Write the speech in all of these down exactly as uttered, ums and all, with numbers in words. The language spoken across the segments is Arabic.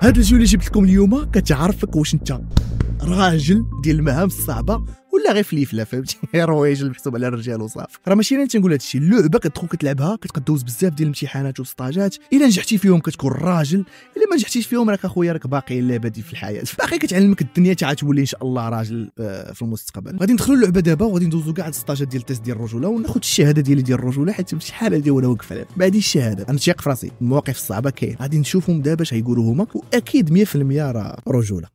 هاد الفيديو اللي جبت لكم اليوم كتعرفك واش انت راجل ديال المهام الصعبه ولا غير فليفله، فهمتي؟ روايج المحسوب على الرجال وصافي. راه ماشي انا تنقول هذا الشيء، اللعبه كتدخل كتلعبها كتدوز بزاف ديال الامتحانات والسطاجات، الا نجحتي فيهم كتكون راجل، الا ما نجحتيش فيهم راك اخويا راك باقي لا بادي في الحياه، باقي كتعلمك الدنيا حتى عتولي ان شاء الله راجل في المستقبل. غادي ندخلوا اللعبه دابا وغادي ندوزوا كاع السطاجات ديال التيست ديال الرجوله وناخذ الشهاده ديالي ديال الرجوله، حيت شحال هادي وانا واقف عليها. بعد الشهاده انا تيق في راسي المواقف الصعبه كاين، غادي نشوفهم دابا اش غيقولوا هما، واكيد مية في المية راه رجوله.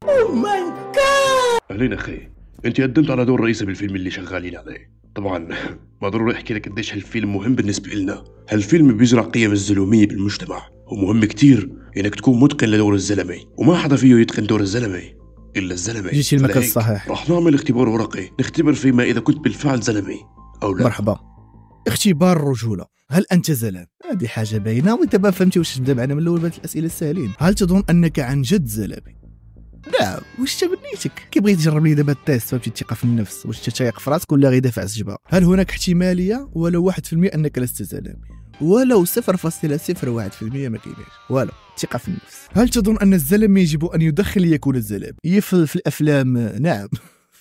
اهلين اخي، انت قدمت على دور رئيسي بالفيلم اللي شغالين عليه. طبعا ما ضروري احكي لك قديش هالفيلم مهم بالنسبه لنا. هالفيلم بيزرع قيم الزلوميه بالمجتمع، ومهم كتير انك تكون متقن لدور الزلمه، وما حدا فيه يتقن دور الزلمه الا الزلمه. جيتي المكان الصحيح. راح نعمل اختبار ورقي نختبر فيما اذا كنت بالفعل زلمه او لا. مرحبا، اختبار الرجوله، هل انت زلم؟ هذه حاجه باينه وانت ما فهمتي واش تبدا معنا من الاول بهاد الاسئله السهلين. هل تظن انك عن جد زلمه؟ لا، واش تمنيتك؟ كي بغيت تجرب لي دابا التيست، فهمتي؟ الثقه في النفس، واش تتايق في راسك ولا غير دافع الزجبه؟ هل هناك احتماليه ولو واحد في المية انك لست زلمه؟ ولو صفر فاصلة صفر واحد في المية ما كايناش، والو، الثقه في النفس. هل تظن ان الزلم يجب ان يدخن ليكون الزلم؟ هي في الافلام نعم،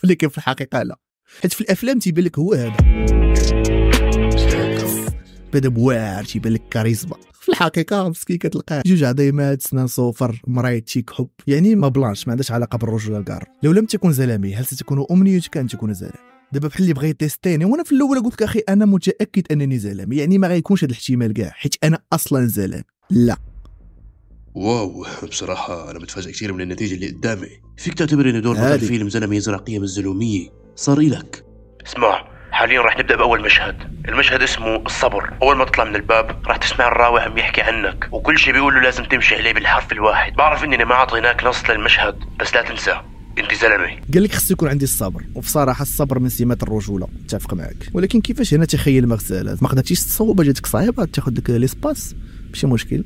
لكن في الحقيقه لا، حيت في الافلام تيبان لك هو هذا بدا بواعر، تيبان لك كاريزما. في الحقيقه مسكين كتلقاه جوج عظيمات، سنان صوفر، مريض، شيك حب، يعني ما بلانش، ما عندهاش علاقه بالرجوله الكار. لو لم تكن زلمي هل ستكون امنيتك ان تكون زلم؟ دابا بحال اللي بغا يتيستيني، وانا في الاول قلت لك اخي انا متاكد انني زلمي، يعني ما غيكونش هذا الاحتمال كاع، حيت انا اصلا زلم. لا واو، بصراحه انا متفاجئ كثير من النتيجه اللي قدامي. فيك تعتبر ان دور بطل فيلم زلمي يزرع قيم الزلوميه صار لك؟ اسمع، حاليا راح نبدا باول مشهد، المشهد اسمه الصبر. اول ما تطلع من الباب راح تسمع الراوي عم يحكي عنك، وكل شيء بيقول له لازم تمشي عليه بالحرف الواحد. بعرف اني ما عطيناك نص للمشهد، بس لا تنسى انت زلمه. قال لك خص يكون عندي الصبر، وبصراحه الصبر من سمات الرجوله، متفق معك. ولكن كيفاش هنا تخيل مغساله، ما قدرتيش تصوب، جاتك صعيبه تاخذ لك ليسباس، ماشي مشكل.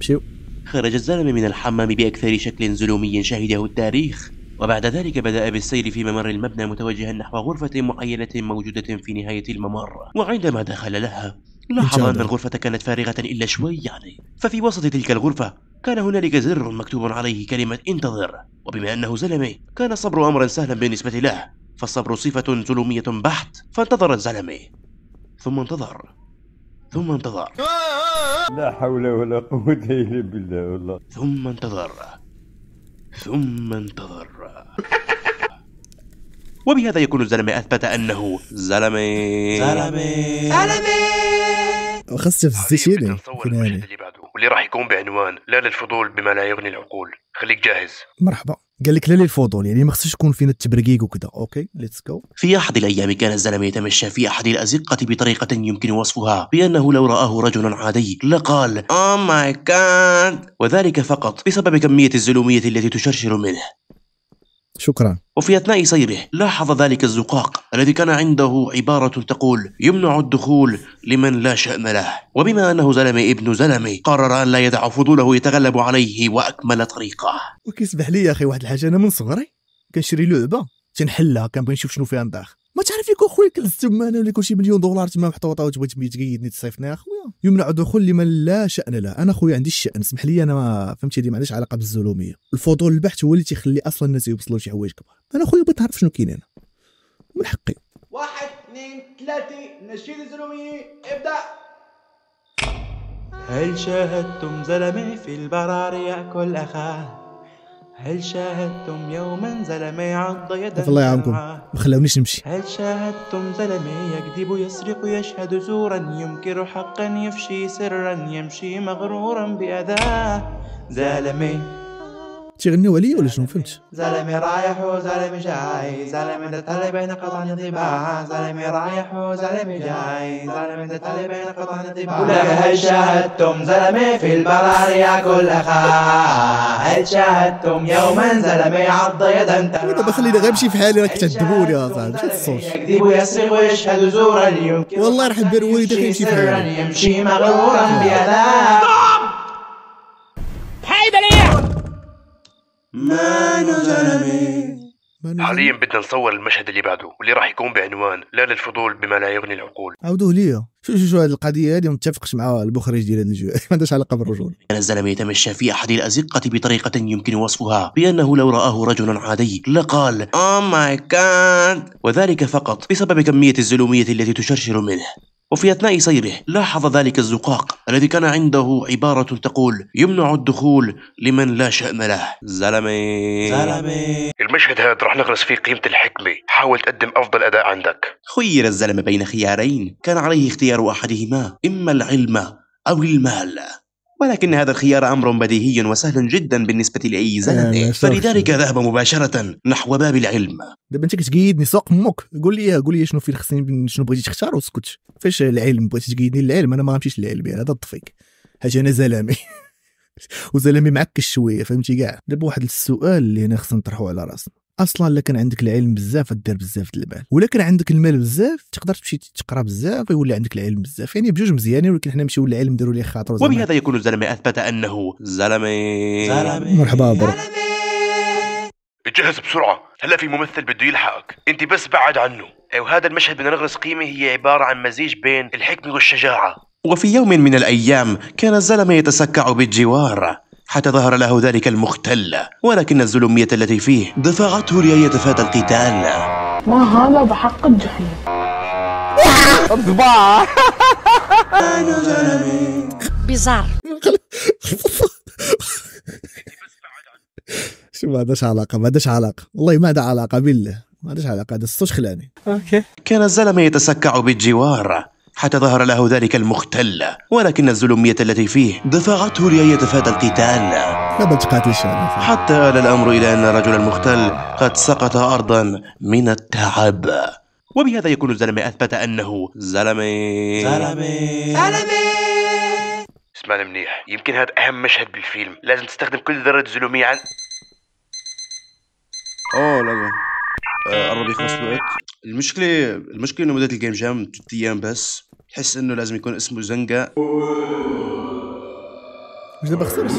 مشيو. خرج الزلمه من الحمام باكثر شكل زلومي شهده التاريخ، وبعد ذلك بدأ بالسير في ممر المبنى متوجها نحو غرفة معينة موجودة في نهاية الممر. وعندما دخل لها لاحظ أن الغرفة كانت فارغة إلا شوي يعني، ففي وسط تلك الغرفة كان هنالك زر مكتوب عليه كلمة انتظر. وبما أنه زلمي كان الصبر أمرا سهلا بالنسبة له، فالصبر صفة ظلومية بحت، فانتظر الزلمي ثم انتظر ثم انتظر لا حول ولا قوة إلا بالله والله. ثم انتظر ثم انتظر وبهذا يكون الزلمة أثبت أنه زلمي زلمي زلمي. خاصة في الزيشيني اللي بعده، واللي راح يكون بعنوان لا للفضول بما لا يغني العقول. خليك جاهز. مرحبا. قال لك لا للفضول، يعني ما خصش يكون فينا التبرقيق وكذا. اوكي ليتس جو. في احد الايام كان الزلمه يتمشى في احد الازقه بطريقه يمكن وصفها بانه لو راه رجل عادي لقال او ماي جاد، وذلك فقط بسبب كميه الزلوميه التي تشرشر منه. شكرا. وفي اثناء سيره لاحظ ذلك الزقاق الذي كان عنده عباره تقول يمنع الدخول لمن لا شأن له، وبما انه زلمه ابن زلمه قرر ان لا يدع فضوله يتغلب عليه واكمل طريقه. وكيسمح لي يا اخي واحد الحاجه، انا من صغري كنشري لعبه تنحلها، كنبغي نشوف شنو فيها نداخل. ما تعرف يكون خويا كلزتهم انا ولا كلشي مليون دولار تما محطوطه وتبغي تمي تقيدني تصيفني يا خويا. يمنع دخول لمن لا شأن له، انا خويا عندي الشأن، اسمح لي انا ما فهمتي هذه، ما عندهاش علاقه بالزلوميه. الفضول البحت هو اللي تيخلي اصلا الناس يوصلوا لشي حوايج كبار. انا خويا بغيت نعرف شنو كاين هنا، من حقي. واحد اثنين ثلاثه نشيد الزلوميه ابدا. هل شاهدتم زلمه في البراري ياكل اخاه؟ هل شاهدتم يوما زلمي عض يده؟ الله يعاونكم ما خلاونيش نمشي. هل شاهدتم زلمي يكذب يسرق يشهد زورا ينكر حقا يفشي سرا يمشي مغرورا بأذاه؟ زلمي تغنيوا عليا ولا شنو؟ فهمت. زلمي رايح وزلمي جاي، زلمي تتلي بين قطعين انطباع. زلمي رايح وزلمي جاي، زلمي تتلي بين قطعين انطباع. هل شاهدتم زلمي في البرار ياكل اخاه؟ هل شاهدتم يوما زلمي عض يدا انتباع؟ دابا خليني غير نمشي في حالي، راك تكذبوني يا صاحبي، ماشي الصوت. يكذب يسرق ويشهد زورا يمكن والله راح ندير والدي كيمشي في حالي يمشي مغرورا بأذاه. ما انا زلمي حاليا بدنا نصور المشهد اللي بعده واللي راح يكون بعنوان لا للفضول بما لا يغني العقول. عاودوه ليا. شو شو شو هذه القضيه هذه ما متفقش مع المخرج ديال هذا الجو، ما عندهاش علاقه بالرجول. كان الزلمه يتمشى في احد الازقه بطريقه يمكن وصفها بانه لو راه رجل عادي لقال او ماي جاد، وذلك فقط بسبب كميه الزلوميه التي تشرشر منه. وفي أثناء سيره لاحظ ذلك الزقاق الذي كان عنده عبارة تقول يمنع الدخول لمن لا شأن له. زلمي زلمي المشهد هذا راح نغرس فيه قيمة الحكمة، حاول تقدم أفضل أداء عندك. خير الزلمة بين خيارين كان عليه اختيار أحدهما، إما العلم أو المال، ولكن هذا الخيار أمر بديهي وسهل جدا بالنسبة لأي زلمة، فلذلك ذهب مباشرة نحو باب العلم. دابا انت كتقيدني سوق امك، قول لي قول لي شنو فين خصني شنو بغيتي تختار وسكت. فاش العلم بغيتي تقيدني للعلم انا ما غنمشيش للعلم، هذا الطفيك حاجه انا زلمي وزلمي معكش شويه فهمتي كاع. دابا واحد السؤال اللي هنا خصنا نطرحوه على راسنا، اصلا الا كان عندك العلم بزاف غدير بزاف د المال، ولا كان عندك المال بزاف تقدر تمشي تقرا بزاف ويولي عندك العلم بزاف، يعني بجوج مزيانين ولكن حنا نمشيو للعلم نديرو ليه خاطر. وبهذا يكون الزلمه اثبت انه زلمي زلمي. مرحبا برك، اتجهز بسرعه هلا في ممثل بده يلحقك، انت بس بعد عنه. وهذا المشهد بدنا نغرس قيمه هي عباره عن مزيج بين الحكمه والشجاعه. وفي يوم من الايام كان الزلمه يتسكع بالجوار حتى ظهر له ذلك المختل، ولكن الزلمية التي فيه دفعته ليتفادى القتال. ما هذا بحق الجحيم. الضباع. أنا زلمي. بيزار. شو ما عندهاش علاقة، ما عندهاش علاقة، والله ما عندها علاقة بالله، ما عندهاش علاقة، هذا الصوت خلاني. أوكي. كان الزلمة يتسكع بالجوار حتى ظهر له ذلك المختل، ولكن الزلمية التي فيه دفعته ليتفادى القتال. لا بتقاتلش حتى آل الأمر إلى أن رجل المختل قد سقط أرضا من التعب. وبهذا يكون الزلمة أثبت أنه زلمي زلمي زلمي. اسمعني منيح، يمكن هذا أهم مشهد بالفيلم، لازم تستخدم كل ذرة زلومية عن أوه لازم قرب يخلص الوقت. المشكلة المشكلة إنه مدة الجيم جام ثلاث أيام بس، تحس إنه لازم يكون اسمه زنقة. واش دابا خسرت؟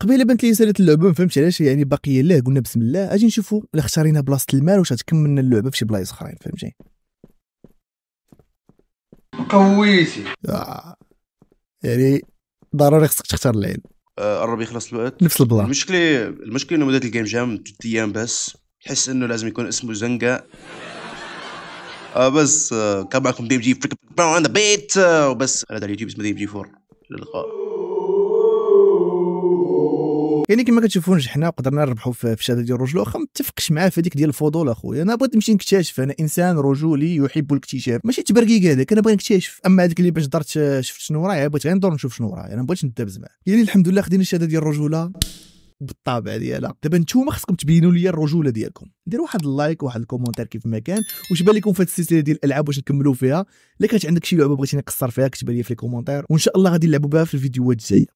قبيله بنت لي سالت اللعبة ما فهمتش علاش يعني باقية لا قلنا بسم الله أجي نشوفوا إلا اختارينا بلاصة المال واش غتكملنا اللعبة في شي بلايص أخرين فهمتي؟ قويتي آه. يعني ضروري خصك تختار العلم. قرب يخلص الوقت نفس البلان. المشكلة المشكلة إنه مدة الجيم جام ثلاث أيام بس، تحس إنه لازم يكون اسمه زنقة. آه بس آه كان معكم دي إم جي فريك براون عند بيت آه وبس. هذا اليوتيوب اسمه دي إم جي فور. للقاء. يعني كما كتشوفوا نجحنا وقدرنا نربحوا في الشهاده ديال الرجل، واخا ما نتفقش معاه في هذيك ديال الفضول اخويا، انا بغيت نمشي نكتشف، انا انسان رجولي يحب الاكتشاف ماشي تبرقيق هذاك، انا بغيت نكتشف. اما هذيك اللي باش درت شفت شنو ورايا بغيت غير ندور نشوف شنو ورايا، انا ما بغيتش ندابز معاه. يعني الحمد لله خدينا الشهاده ديال الرجوله بالطبع ديالها. دابا نتوما خصكم تبينوا لي الرجوله ديالكم، ديروا واحد اللايك وواحد الكومونتير كيف ما كان، واش بان لكم في هذه السلسله ديال الالعاب واش نكملوا فيها، الا كانت عندك شي لعبه بغيتي نقصر فيها كتبها لي في الكومونتير، وان شاء الله غادي نلعبوا بها في الفيديوهات الجايه.